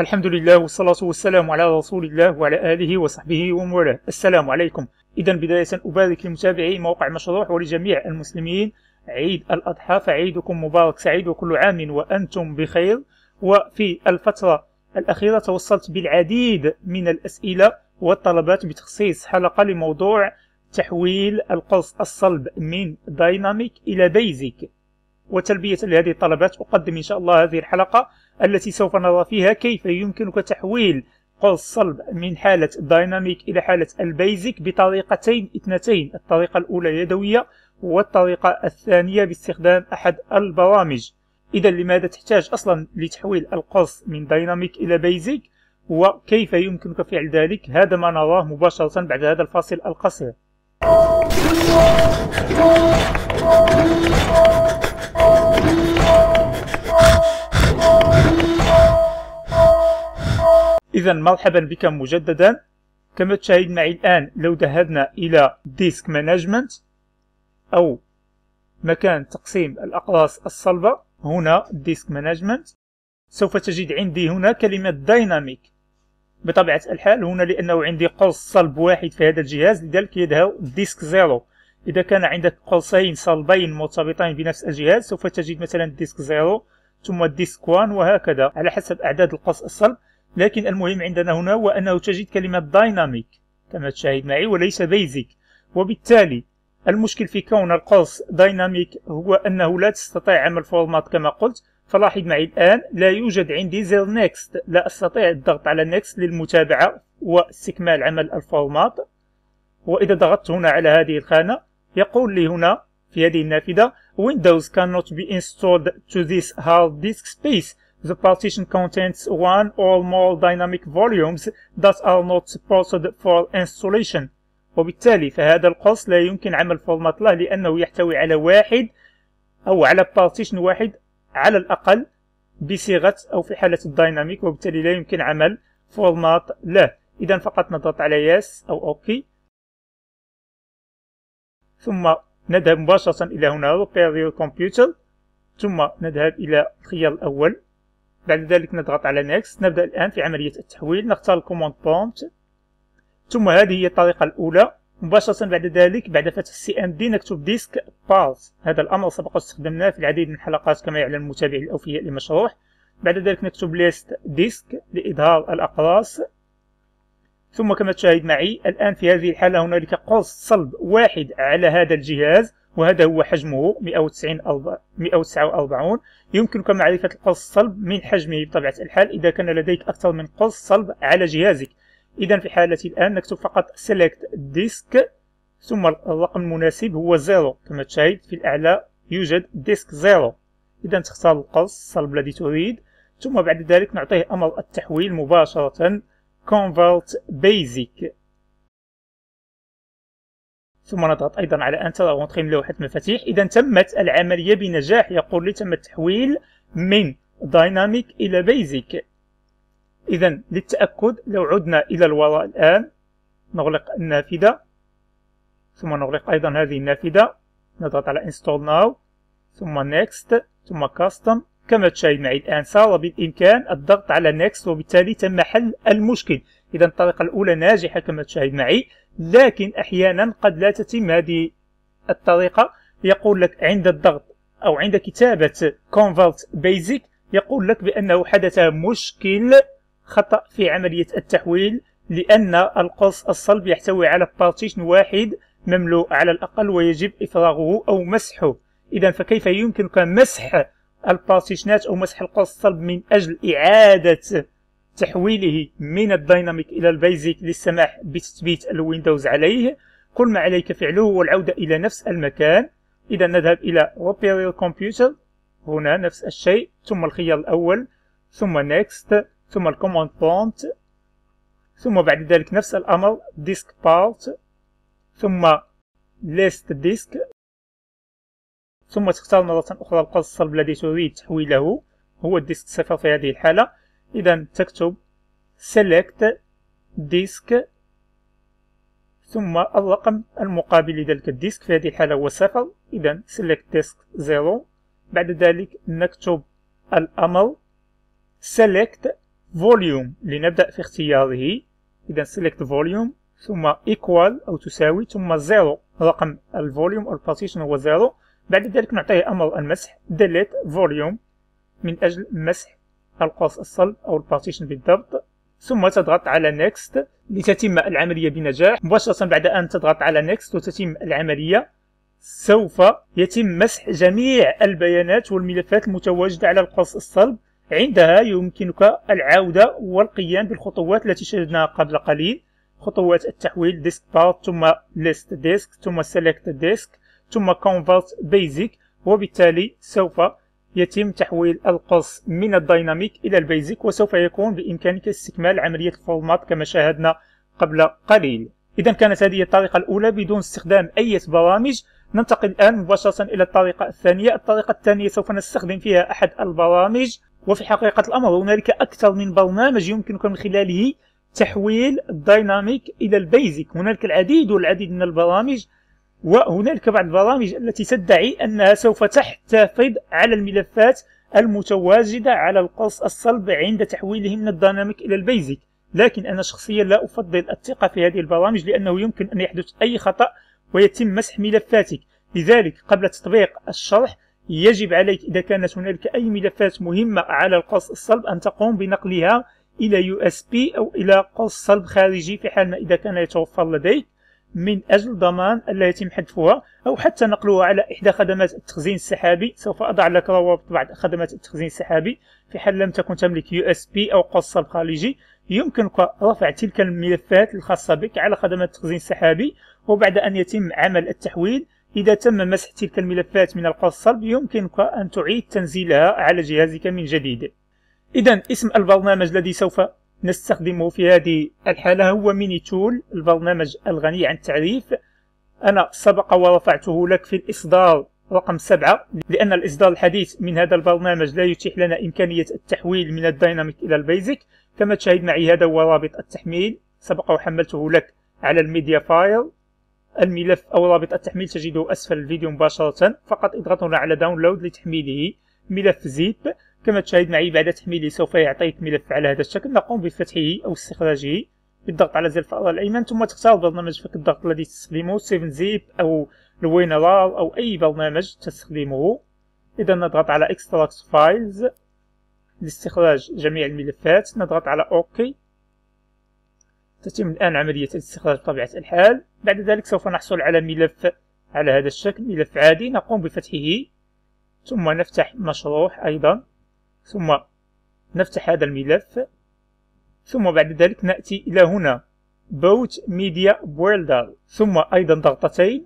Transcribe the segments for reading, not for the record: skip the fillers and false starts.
الحمد لله والصلاة والسلام على رسول الله وعلى آله وصحبه ومن والاه. السلام عليكم. إذا بداية أبارك لمتابعي موقع مشروح ولجميع المسلمين عيد الأضحى، فعيدكم مبارك سعيد وكل عام وأنتم بخير. وفي الفترة الأخيرة توصلت بالعديد من الأسئلة والطلبات بتخصيص حلقة لموضوع تحويل القرص الصلب من دايناميك إلى بيزك، وتلبية لهذه الطلبات أقدم إن شاء الله هذه الحلقة التي سوف نرى فيها كيف يمكنك تحويل قرص صلب من حالة دايناميك إلى حالة البيزك بطريقتين اثنتين، الطريقة الأولى يدوية والطريقة الثانية باستخدام أحد البرامج. إذا لماذا تحتاج أصلا لتحويل القرص من دايناميك إلى بيزك وكيف يمكنك فعل ذلك؟ هذا ما نراه مباشرة بعد هذا الفاصل القصير. إذا مرحبا بك مجددا. كما تشاهد معي الآن لو ذهبنا إلى ديسك مانجمنت أو مكان تقسيم الأقراص الصلبة، هنا ديسك مانجمنت، سوف تجد عندي هنا كلمة دايناميك. بطبيعة الحال هنا لأنه عندي قرص صلب واحد في هذا الجهاز لذلك يظهر ديسك زيرو. إذا كان عندك قرصين صلبين مرتبطين بنفس الجهاز سوف تجد مثلا ديسك زيرو ثم ديسك وان وهكذا على حسب أعداد القرص الصلب. لكن المهم عندنا هنا هو أنه تجد كلمة دايناميك كما تشاهد معي وليس بيزك، وبالتالي المشكل في كون القرص دايناميك هو أنه لا تستطيع عمل فورمات كما قلت. فلاحظ معي الآن لا يوجد عندي زر نيكست، لا أستطيع الضغط على نيكست للمتابعة واستكمال عمل الفورمات. وإذا ضغطت هنا على هذه الخانة يقول لي هنا في هذه النافذة Windows cannot be installed to this hard disk space. The partition contains one or more dynamic volumes that are not supported for installation. وبالتالي فهذا القرص لا يمكن عمل فورمات له لأنه يحتوي على واحد أو على بارتيشن واحد على الأقل بصيغة أو في حالة الدايناميك، وبالتالي لا يمكن عمل فورمات له. إذا فقط نضغط على يس أو أوكي، ثم نذهب مباشرة إلى هنا Repair Computer، ثم نذهب إلى الخيار الأول، بعد ذلك نضغط على Next. نبدأ الآن في عملية التحويل، نختار Command Prompt، ثم هذه هي الطريقة الأولى. مباشرة بعد ذلك بعد فتح CMD نكتب Disk Part، هذا الأمر سبق استخدمناه في العديد من الحلقات كما يعلم المتابعين الأوفياء لمشروح. بعد ذلك نكتب List Disk لإظهار الأقراص، ثم كما تشاهد معي الآن في هذه الحالة هنالك قرص صلب واحد على هذا الجهاز وهذا هو حجمه 149. يمكنك معرفة القرص الصلب من حجمه بطبيعة الحال إذا كان لديك أكثر من قرص صلب على جهازك. إذا في حالتي الآن نكتب فقط select disk ثم الرقم المناسب هو 0، كما تشاهد في الأعلى يوجد disk 0. إذا تختار القرص الصلب الذي تريد ثم بعد ذلك نعطيه أمر التحويل مباشرة Convert Basic، ثم نضغط أيضا على أنتر أو نقيم لوحة مفاتيح. إذا تمت العملية بنجاح، يقول لي تم التحويل من دايناميك إلى بيزك. إذا للتأكد لو عدنا إلى الوراء الآن نغلق النافذة ثم نغلق أيضا هذه النافذة، نضغط على Install Now ثم Next ثم Custom. كما تشاهد معي الآن صار بالإمكان الضغط على Next وبالتالي تم حل المشكل. إذا الطريقة الأولى ناجحة كما تشاهد معي، لكن أحيانا قد لا تتم هذه الطريقة. يقول لك عند الضغط أو عند كتابة Convert Basic يقول لك بأنه حدث مشكل خطأ في عملية التحويل لأن القرص الصلب يحتوي على بارتيشن واحد مملوء على الأقل ويجب إفراغه أو مسحه. إذا فكيف يمكنك مسح البارتيشنات أو مسح القرص الصلب من أجل إعادة تحويله من الدايناميك إلى البيزك للسماح بتثبيت الويندوز عليه؟ كل ما عليك فعله هو العودة إلى نفس المكان. إذا نذهب إلى Repair Computer، هنا نفس الشيء، ثم الخيار الأول ثم Next ثم الكوماند برومبت، ثم بعد ذلك نفس الأمر Disk Part ثم List Disk، ثم تختار مرة أخرى القرص الصلب الذي تريد تحويله، هو الديسك 0 في هذه الحالة. إذا تكتب Select Disk ثم الرقم المقابل لذلك الديسك في هذه الحالة هو 0، إذا Select Disk 0. بعد ذلك نكتب الأمر Select فوليوم لنبدأ في اختياره. إذا select volume ثم equal أو تساوي ثم 0 رقم الفوليوم أو البارتيشن هو 0. بعد ذلك نعطيه أمر المسح delete volume من أجل مسح القوس الصلب أو البارتيشن بالضبط، ثم تضغط على next لتتم العملية بنجاح. مباشرة بعد أن تضغط على next وتتم العملية سوف يتم مسح جميع البيانات والملفات المتواجدة على القوس الصلب. عندها يمكنك العودة والقيام بالخطوات التي شاهدناها قبل قليل، خطوات التحويل ديسك بارت ثم ليست ديسك ثم سيلكت ديسك ثم كونفرت بيزك، وبالتالي سوف يتم تحويل القرص من الدايناميك إلى البيزك، وسوف يكون بإمكانك استكمال عملية الفورمات كما شاهدنا قبل قليل. إذا كانت هذه الطريقة الأولى بدون استخدام أي برامج. ننتقل الآن مباشرة إلى الطريقة الثانية. الطريقة الثانية سوف نستخدم فيها أحد البرامج، وفي حقيقة الأمر هنالك أكثر من برنامج يمكنك من خلاله تحويل الدايناميك إلى البيزك. هنالك العديد والعديد من البرامج، وهنالك بعض البرامج التي تدعي أنها سوف تحتفظ على الملفات المتواجدة على القرص الصلب عند تحويله من الدايناميك إلى البيزك، لكن أنا شخصيا لا أفضل الثقة في هذه البرامج لأنه يمكن أن يحدث أي خطأ ويتم مسح ملفاتك. لذلك قبل تطبيق الشرح يجب عليك إذا كانت هنالك أي ملفات مهمة على القرص الصلب أن تقوم بنقلها إلى USB أو إلى قرص صلب خارجي في حال ما إذا كان يتوفر لديك، من أجل ضمان ألا يتم حذفها، أو حتى نقلها على إحدى خدمات التخزين السحابي. سوف أضع لك روابط بعض خدمات التخزين السحابي في حال لم تكن تملك USB أو قرص صلب خارجي. يمكنك رفع تلك الملفات الخاصة بك على خدمات التخزين السحابي، وبعد أن يتم عمل التحويل إذا تم مسح تلك الملفات من القرص الصلب يمكنك أن تعيد تنزيلها على جهازك من جديد. إذا اسم البرنامج الذي سوف نستخدمه في هذه الحالة هو ميني تول، البرنامج الغني عن التعريف. أنا سبق ورفعته لك في الإصدار رقم 7، لأن الإصدار الحديث من هذا البرنامج لا يتيح لنا إمكانية التحويل من الدايناميك إلى البيزك. كما تشاهد معي هذا هو رابط التحميل، سبق وحملته لك على الميديا فايل. الملف أو رابط التحميل تجده أسفل الفيديو مباشرة، فقط اضغط هنا على داونلود لتحميله ملف زيب. كما تشاهد معي بعد تحميله سوف يعطيك ملف على هذا الشكل، نقوم بفتحه أو استخراجه بالضغط على زر الفأر الأيمن، ثم تختار برنامج فك الضغط الذي تستخدمه، 7-zip أو الوينرار أو أي برنامج تستخدمه. إذا نضغط على Extract Files لاستخراج جميع الملفات، نضغط على OK. تتم الآن عملية الاستخراج بطبيعة الحال. بعد ذلك سوف نحصل على ملف على هذا الشكل، ملف عادي، نقوم بفتحه ثم نفتح مشروح أيضا، ثم نفتح هذا الملف، ثم بعد ذلك نأتي إلى هنا Boot Media Builder، ثم أيضا ضغطتين.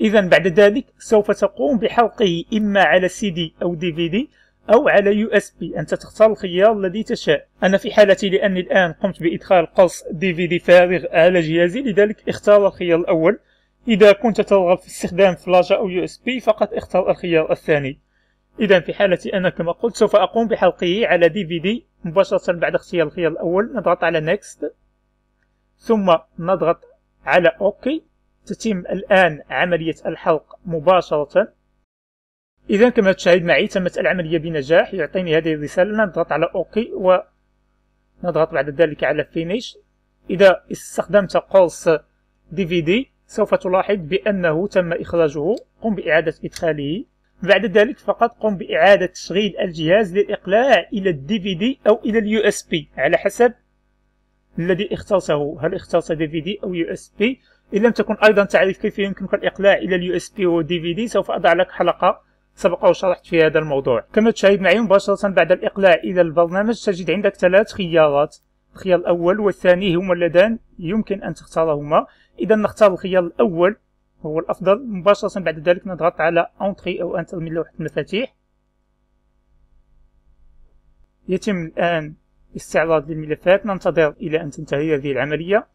إذا بعد ذلك سوف تقوم بحرقه إما على CD أو DVD أو على USB، أنت تختار الخيار الذي تشاء. أنا في حالتي لأني الآن قمت بإدخال قرص DVD فارغ على جهازي لذلك اختار الخيار الأول. إذا كنت ترغب في استخدام فلاشة أو USB فقط اختار الخيار الثاني. إذا في حالتي أنا كما قلت سوف أقوم بحلقه على DVD مباشرة بعد اختيار الخيار الأول، نضغط على Next ثم نضغط على OK. تتم الآن عملية الحلق مباشرة. إذا كما تشاهد معي تمت العملية بنجاح، يعطيني هذه الرسالة، نضغط على OK ونضغط بعد ذلك على Finish. إذا استخدمت قرص DVD سوف تلاحظ بأنه تم إخراجه، قم بإعادة إدخاله. بعد ذلك فقط قم بإعادة تشغيل الجهاز للإقلاع إلى DVD أو إلى USB على حسب الذي اخترته، هل اخترت DVD أو USB. إن لم تكن أيضا تعرف كيف يمكنك الإقلاع إلى USB أو DVD سوف أضع لك حلقة سبق وشرحت في هذا الموضوع. كما تشاهد معي مباشرة بعد الإقلاع إلى البرنامج تجد عندك 3 خيارات، الخيار الأول والثاني هما اللذان يمكن أن تختارهما. إذا نختار الخيار الأول هو الأفضل. مباشرة بعد ذلك نضغط على Entry أو Enter من لوحة المفاتيح. يتم الآن استعراض للملفات، ننتظر إلى أن تنتهي هذه العملية.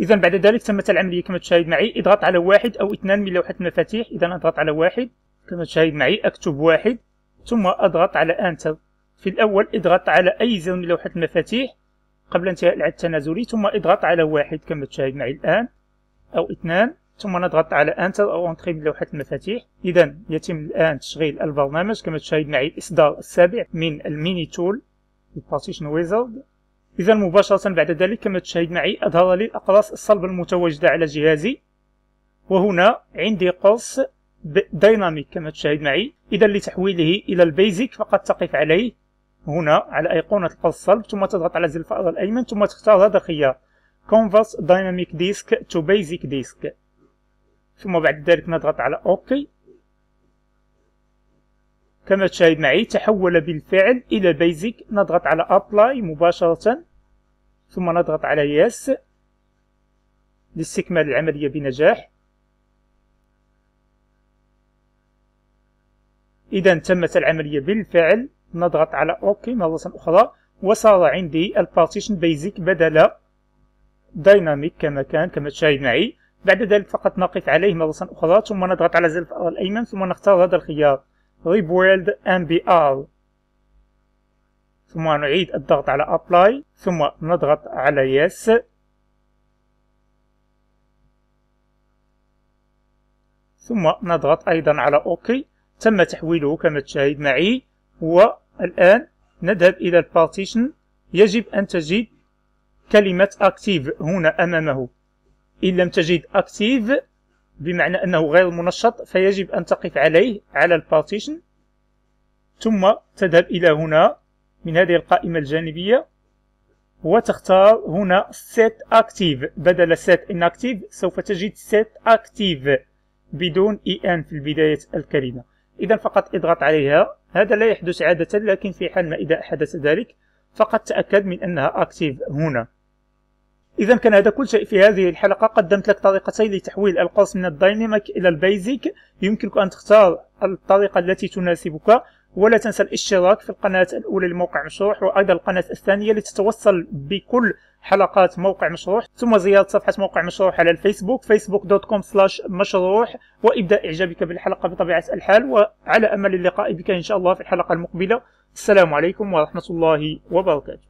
إذا بعد ذلك تمت العملية كما تشاهد معي، اضغط على 1 أو 2 من لوحة المفاتيح. إذا أضغط على 1 كما تشاهد معي، أكتب 1 ثم أضغط على Enter. في الأول اضغط على أي زر من لوحة المفاتيح قبل انتهاء العد التنازلي ثم اضغط على 1 كما تشاهد معي الآن أو 2، ثم نضغط على انتر او انتري من لوحة المفاتيح. اذا يتم الان تشغيل البرنامج كما تشاهد معي الاصدار السابع من الميني تول البارتيشن ويزارد. اذا مباشرة بعد ذلك كما تشاهد معي اظهر لي الاقراص الصلبة المتواجدة على جهازي، وهنا عندي قرص دايناميك كما تشاهد معي. اذا لتحويله الى البيزك فقط تقف عليه هنا على ايقونة القرص الصلب، ثم تضغط على زر الفأر الايمن، ثم تختار هذا الخيار Converse Dynamic Disk to Basic Disk، ثم بعد ذلك نضغط على اوكي. كما تشاهد معي تحول بالفعل الى بيزك. نضغط على ابلاي مباشرة، ثم نضغط على يس لاستكمال العملية بنجاح. اذا تمت العملية بالفعل. نضغط على اوكي مرة اخرى، وصار عندي البارتيشن بيزك بدل دايناميك كما كان كما تشاهد معي. بعد ذلك فقط نقف عليه مرة أخرى، ثم نضغط على زر الفأر الأيمن، ثم نختار هذا الخيار Rebuild MBR، ثم نعيد الضغط على Apply، ثم نضغط على Yes، ثم نضغط أيضا على OK. تم تحويله كما تشاهد معي. والآن نذهب إلى البارتيشن. يجب أن تجد كلمة Active هنا أمامه. إن لم تجد أكتيف بمعنى أنه غير منشط فيجب أن تقف عليه على البارتيشن، ثم تذهب إلى هنا من هذه القائمة الجانبية وتختار هنا Set Active بدل Set Inactive. سوف تجد Set Active بدون EN في بداية الكلمة. إذا فقط اضغط عليها. هذا لا يحدث عادة، لكن في حال ما إذا حدث ذلك فقد تأكد من أنها Active هنا. إذا كان هذا كل شيء في هذه الحلقة. قدمت لك طريقتين لتحويل القرص من الدايناميك إلى البيزك. يمكنك أن تختار الطريقة التي تناسبك، ولا تنسى الاشتراك في القناة الأولى لموقع مشروح، وأيضا القناة الثانية لتتوصل بكل حلقات موقع مشروح، ثم زيارة صفحة موقع مشروح على الفيسبوك facebook.com/مشروح، وإبداء إعجابك بالحلقة بطبيعة الحال، وعلى أمل اللقاء بك إن شاء الله في الحلقة المقبلة. السلام عليكم ورحمة الله وبركاته.